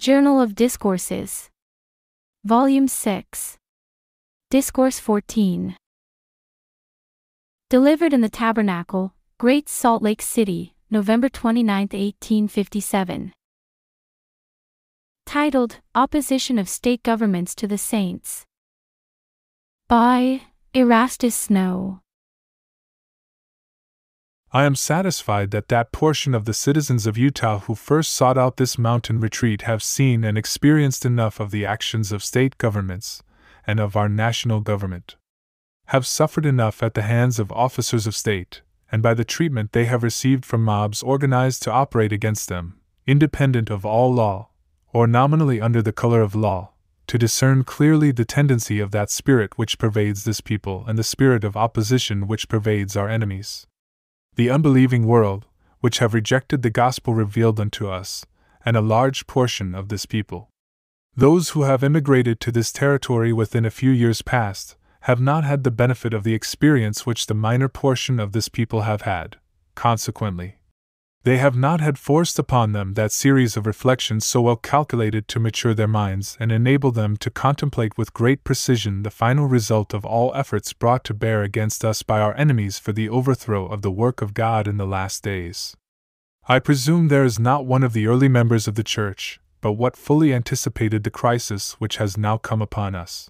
Journal of Discourses, Volume 6, Discourse 14. Delivered in the Tabernacle, Great Salt Lake City, November 29, 1857. Titled, Opposition of State Governments to the Saints. By Erastus Snow. I am satisfied that that portion of the citizens of Utah who first sought out this mountain retreat have seen and experienced enough of the actions of state governments, and of our national government, have suffered enough at the hands of officers of state, and by the treatment they have received from mobs organized to operate against them, independent of all law, or nominally under the color of law, to discern clearly the tendency of that spirit which pervades this people and the spirit of opposition which pervades our enemies. The unbelieving world, which have rejected the gospel revealed unto us, and a large portion of this people. Those who have immigrated to this territory within a few years past, have not had the benefit of the experience which the minor portion of this people have had. Consequently, they have not had forced upon them that series of reflections so well calculated to mature their minds and enable them to contemplate with great precision the final result of all efforts brought to bear against us by our enemies for the overthrow of the work of God in the last days. I presume there is not one of the early members of the Church, but what fully anticipated the crisis which has now come upon us.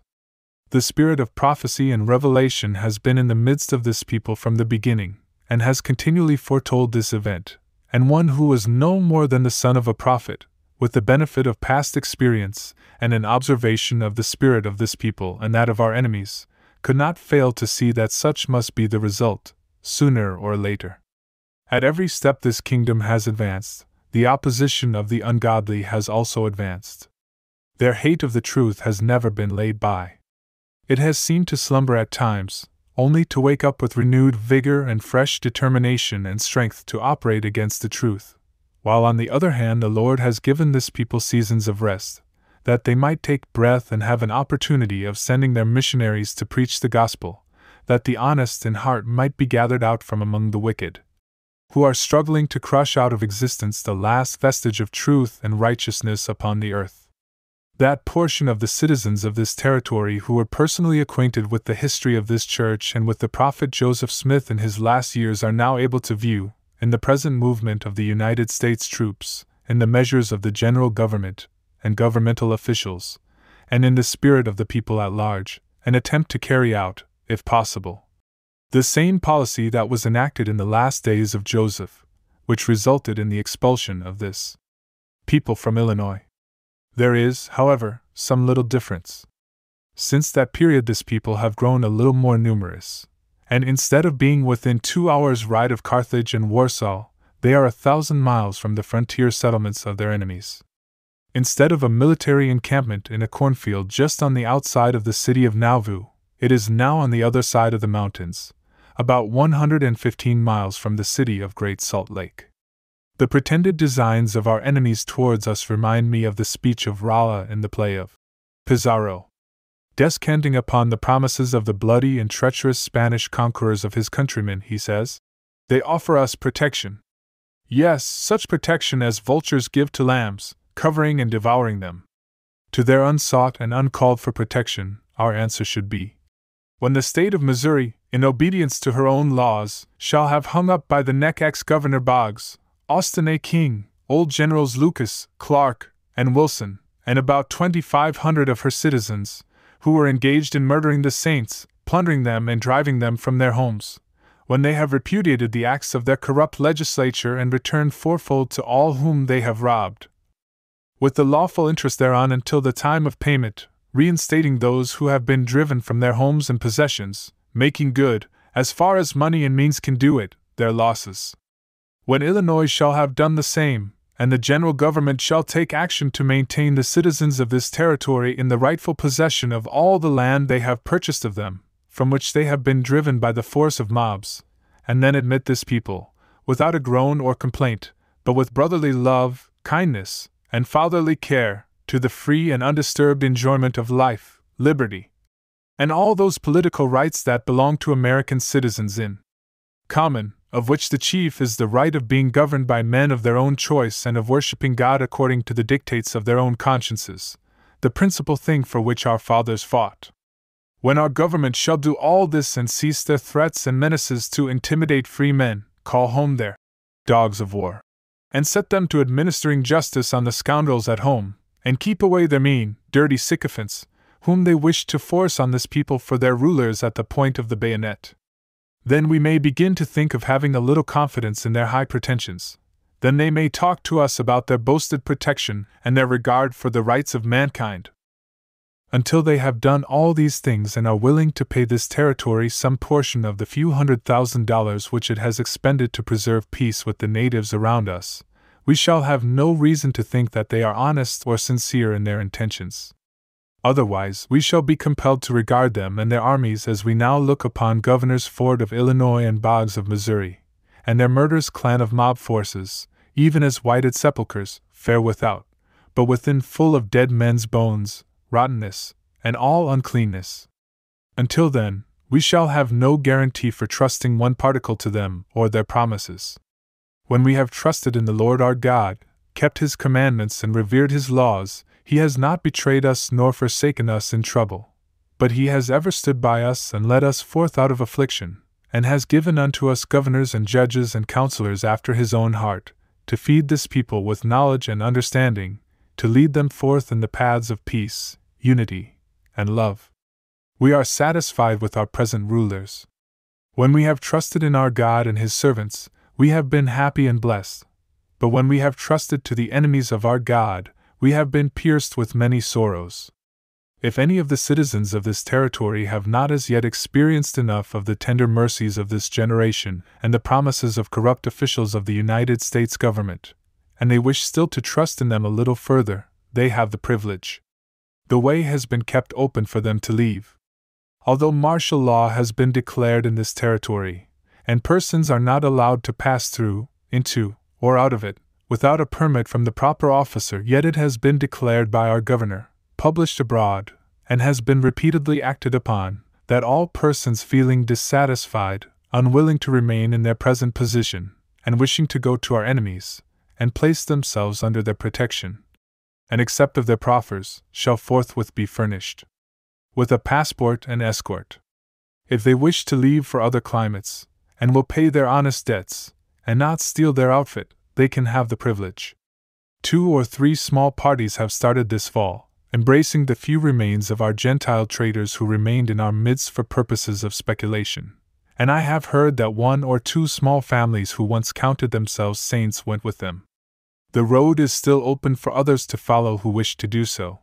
The spirit of prophecy and revelation has been in the midst of this people from the beginning, and has continually foretold this event. And one who was no more than the son of a prophet, with the benefit of past experience and an observation of the spirit of this people and that of our enemies, could not fail to see that such must be the result, sooner or later. At every step this kingdom has advanced, the opposition of the ungodly has also advanced. Their hate of the truth has never been laid by. It has seemed to slumber at times, only to wake up with renewed vigor and fresh determination and strength to operate against the truth, while on the other hand the Lord has given this people seasons of rest, that they might take breath and have an opportunity of sending their missionaries to preach the gospel, that the honest in heart might be gathered out from among the wicked, who are struggling to crush out of existence the last vestige of truth and righteousness upon the earth. That portion of the citizens of this territory who were personally acquainted with the history of this church and with the prophet Joseph Smith in his last years are now able to view, in the present movement of the United States troops, in the measures of the general government and governmental officials, and in the spirit of the people at large, an attempt to carry out, if possible, the same policy that was enacted in the last days of Joseph, which resulted in the expulsion of this people from Illinois. There is, however, some little difference. Since that period this people have grown a little more numerous, and instead of being within 2 hours' ride of Carthage and Warsaw, they are 1,000 miles from the frontier settlements of their enemies. Instead of a military encampment in a cornfield just on the outside of the city of Nauvoo, it is now on the other side of the mountains, about 115 miles from the city of Great Salt Lake. The pretended designs of our enemies towards us remind me of the speech of Rolla in the play of Pizarro, descanting upon the promises of the bloody and treacherous Spanish conquerors of his countrymen. He says, "They offer us protection. Yes, such protection as vultures give to lambs, covering and devouring them." To their unsought and uncalled for protection, our answer should be, "When the state of Missouri, in obedience to her own laws, shall have hung up by the neck ex-Governor Boggs, Austin A. King, old Generals Lucas, Clark, and Wilson, and about 2,500 of her citizens, who were engaged in murdering the saints, plundering them and driving them from their homes, when they have repudiated the acts of their corrupt legislature and returned fourfold to all whom they have robbed, with the lawful interest thereon until the time of payment, reinstating those who have been driven from their homes and possessions, making good, as far as money and means can do it, their losses. When Illinois shall have done the same, and the general government shall take action to maintain the citizens of this territory in the rightful possession of all the land they have purchased of them, from which they have been driven by the force of mobs, and then admit this people, without a groan or complaint, but with brotherly love, kindness, and fatherly care, to the free and undisturbed enjoyment of life, liberty, and all those political rights that belong to American citizens in common, of which the chief is the right of being governed by men of their own choice and of worshipping God according to the dictates of their own consciences, the principal thing for which our fathers fought. When our government shall do all this and cease their threats and menaces to intimidate free men, call home their dogs of war, and set them to administering justice on the scoundrels at home, and keep away their mean, dirty sycophants, whom they wish to force on this people for their rulers at the point of the bayonet. Then we may begin to think of having a little confidence in their high pretensions. Then they may talk to us about their boasted protection and their regard for the rights of mankind. Until they have done all these things and are willing to pay this territory some portion of the few $100,000s which it has expended to preserve peace with the natives around us, we shall have no reason to think that they are honest or sincere in their intentions. Otherwise, we shall be compelled to regard them and their armies as we now look upon Governors Ford of Illinois and Boggs of Missouri, and their murderous clan of mob forces, even as whited sepulchres, fair without, but within full of dead men's bones, rottenness, and all uncleanness. Until then, we shall have no guarantee for trusting one particle to them or their promises. When we have trusted in the Lord our God, kept his commandments and revered his laws, he has not betrayed us nor forsaken us in trouble, but he has ever stood by us and led us forth out of affliction, and has given unto us governors and judges and counselors after his own heart, to feed this people with knowledge and understanding, to lead them forth in the paths of peace, unity, and love. We are satisfied with our present rulers. When we have trusted in our God and his servants, we have been happy and blessed. But when we have trusted to the enemies of our God, we have been pierced with many sorrows. If any of the citizens of this territory have not as yet experienced enough of the tender mercies of this generation and the promises of corrupt officials of the United States government, and they wish still to trust in them a little further, they have the privilege. The way has been kept open for them to leave. Although martial law has been declared in this territory, and persons are not allowed to pass through, into, or out of it, without a permit from the proper officer, yet it has been declared by our governor, published abroad, and has been repeatedly acted upon, that all persons feeling dissatisfied, unwilling to remain in their present position, and wishing to go to our enemies, and place themselves under their protection, and accept of their proffers, shall forthwith be furnished with a passport and escort, if they wish to leave for other climates, and will pay their honest debts, and not steal their outfit, they can have the privilege. 2 or 3 small parties have started this fall, embracing the few remains of our Gentile traders who remained in our midst for purposes of speculation, and I have heard that 1 or 2 small families who once counted themselves saints went with them. The road is still open for others to follow who wish to do so.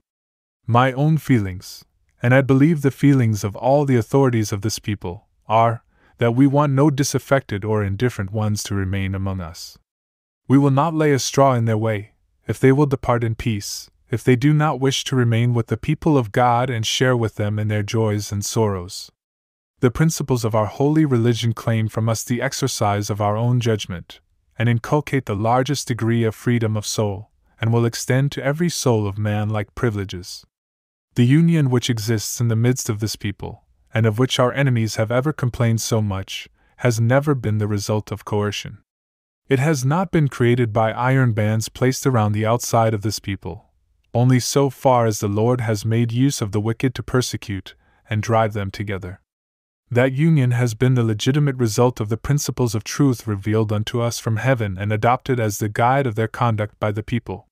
My own feelings, and I believe the feelings of all the authorities of this people, are that we want no disaffected or indifferent ones to remain among us. We will not lay a straw in their way, if they will depart in peace, if they do not wish to remain with the people of God and share with them in their joys and sorrows. The principles of our holy religion claim from us the exercise of our own judgment, and inculcate the largest degree of freedom of soul, and will extend to every soul of man like privileges. The union which exists in the midst of this people, and of which our enemies have ever complained so much, has never been the result of coercion. It has not been created by iron bands placed around the outside of this people, only so far as the Lord has made use of the wicked to persecute and drive them together. That union has been the legitimate result of the principles of truth revealed unto us from heaven and adopted as the guide of their conduct by the people.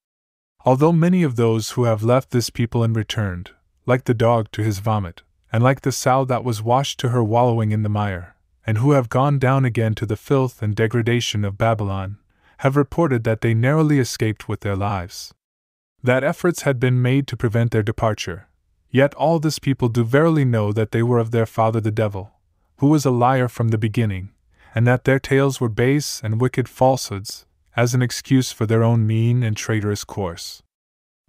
Although many of those who have left this people and returned, like the dog to his vomit, and like the sow that was washed to her wallowing in the mire, and who have gone down again to the filth and degradation of Babylon, have reported that they narrowly escaped with their lives. That efforts had been made to prevent their departure, yet all this people do verily know that they were of their father the devil, who was a liar from the beginning, and that their tales were base and wicked falsehoods, as an excuse for their own mean and traitorous course.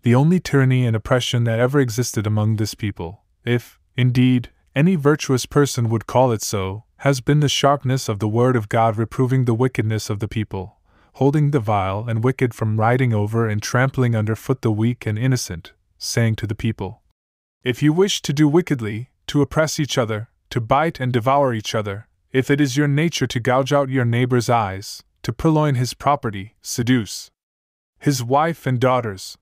The only tyranny and oppression that ever existed among this people, if, indeed, any virtuous person would call it so, has been the sharpness of the word of God reproving the wickedness of the people, holding the vile and wicked from riding over and trampling underfoot the weak and innocent, saying to the people, "If you wish to do wickedly, to oppress each other, to bite and devour each other, if it is your nature to gouge out your neighbor's eyes, to purloin his property, seduce his wife and daughters.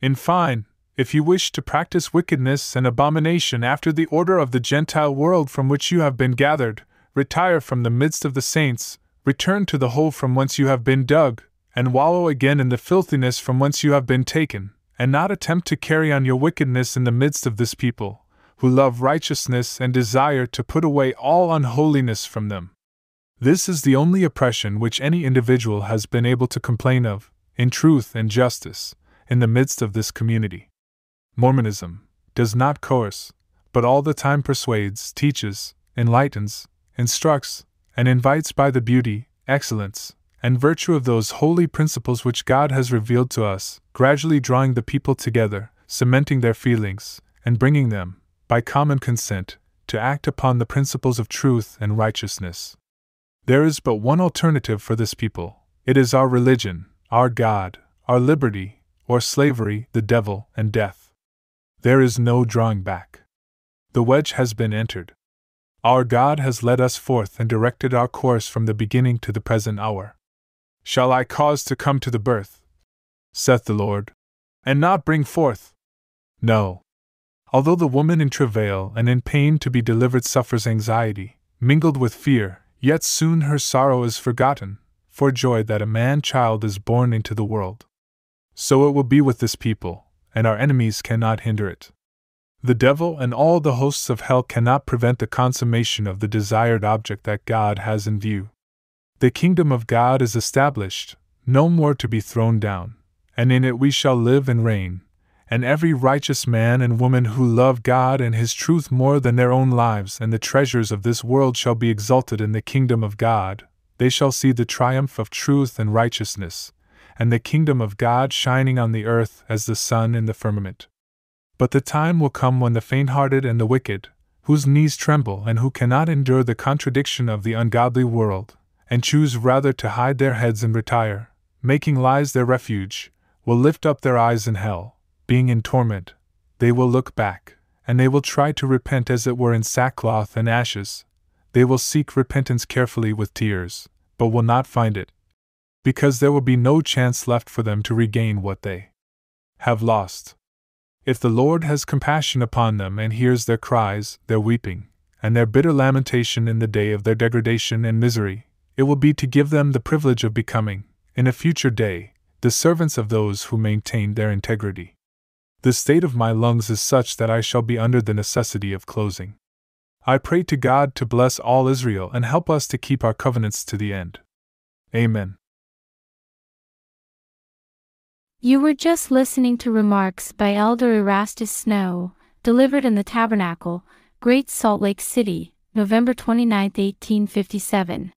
In fine, if you wish to practice wickedness and abomination after the order of the Gentile world from which you have been gathered, retire from the midst of the saints, return to the hole from whence you have been dug, and wallow again in the filthiness from whence you have been taken, and not attempt to carry on your wickedness in the midst of this people, who love righteousness and desire to put away all unholiness from them. This is the only oppression which any individual has been able to complain of, in truth and justice, in the midst of this community. Mormonism does not coerce, but all the time persuades, teaches, enlightens, instructs, and invites by the beauty, excellence, and virtue of those holy principles which God has revealed to us, gradually drawing the people together, cementing their feelings, and bringing them, by common consent, to act upon the principles of truth and righteousness. There is but one alternative for this people. It is our religion, our God, our liberty, or slavery, the devil, and death. There is no drawing back. The wedge has been entered. Our God has led us forth and directed our course from the beginning to the present hour. Shall I cause to come to the birth, saith the Lord, and not bring forth? No. Although the woman in travail and in pain to be delivered suffers anxiety, mingled with fear, yet soon her sorrow is forgotten, for joy that a man-child is born into the world. So it will be with this people, and our enemies cannot hinder it. The devil and all the hosts of hell cannot prevent the consummation of the desired object that God has in view. The kingdom of God is established, no more to be thrown down, and in it we shall live and reign, and every righteous man and woman who love God and His truth more than their own lives and the treasures of this world shall be exalted in the kingdom of God. They shall see the triumph of truth and righteousness, and the kingdom of God shining on the earth as the sun in the firmament. But the time will come when the faint-hearted and the wicked, whose knees tremble and who cannot endure the contradiction of the ungodly world, and choose rather to hide their heads and retire, making lies their refuge, will lift up their eyes in hell. Being in torment, they will look back, and they will try to repent as it were in sackcloth and ashes. They will seek repentance carefully with tears, but will not find it, because there will be no chance left for them to regain what they have lost. If the Lord has compassion upon them and hears their cries, their weeping, and their bitter lamentation in the day of their degradation and misery, it will be to give them the privilege of becoming, in a future day, the servants of those who maintained their integrity. The state of my lungs is such that I shall be under the necessity of closing. I pray to God to bless all Israel and help us to keep our covenants to the end. Amen. You were just listening to remarks by Elder Erastus Snow, delivered in the Tabernacle, Great Salt Lake City, November 29, 1857.